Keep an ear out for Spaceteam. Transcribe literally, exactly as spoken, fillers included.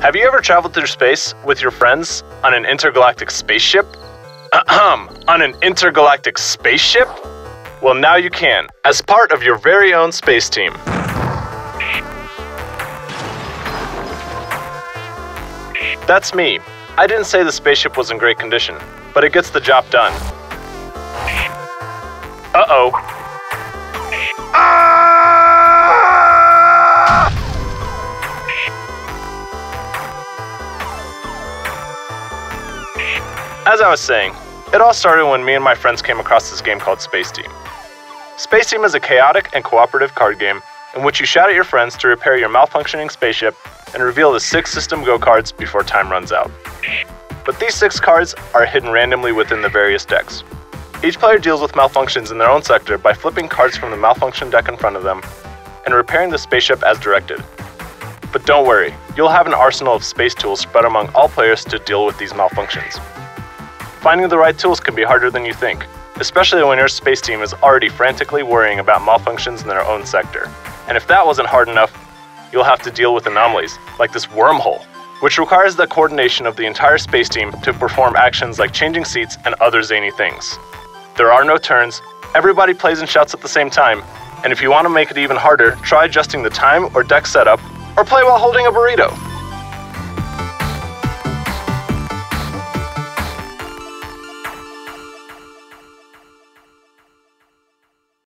Have you ever traveled through space with your friends on an intergalactic spaceship? On an intergalactic spaceship? Well, now you can, as part of your very own space team. That's me. I didn't say the spaceship was in great condition, but it gets the job done. Uh-oh. Ah! As I was saying, it all started when me and my friends came across this game called Spaceteam. Spaceteam is a chaotic and cooperative card game in which you shout at your friends to repair your malfunctioning spaceship and reveal the six system go cards before time runs out. But these six cards are hidden randomly within the various decks. Each player deals with malfunctions in their own sector by flipping cards from the malfunction deck in front of them and repairing the spaceship as directed. But don't worry, you'll have an arsenal of space tools spread among all players to deal with these malfunctions. Finding the right tools can be harder than you think, especially when your space team is already frantically worrying about malfunctions in their own sector. And if that wasn't hard enough, you'll have to deal with anomalies, like this wormhole, which requires the coordination of the entire space team to perform actions like changing seats and other zany things. There are no turns, everybody plays and shouts at the same time, and if you want to make it even harder, try adjusting the time or deck setup, or play while holding a burrito.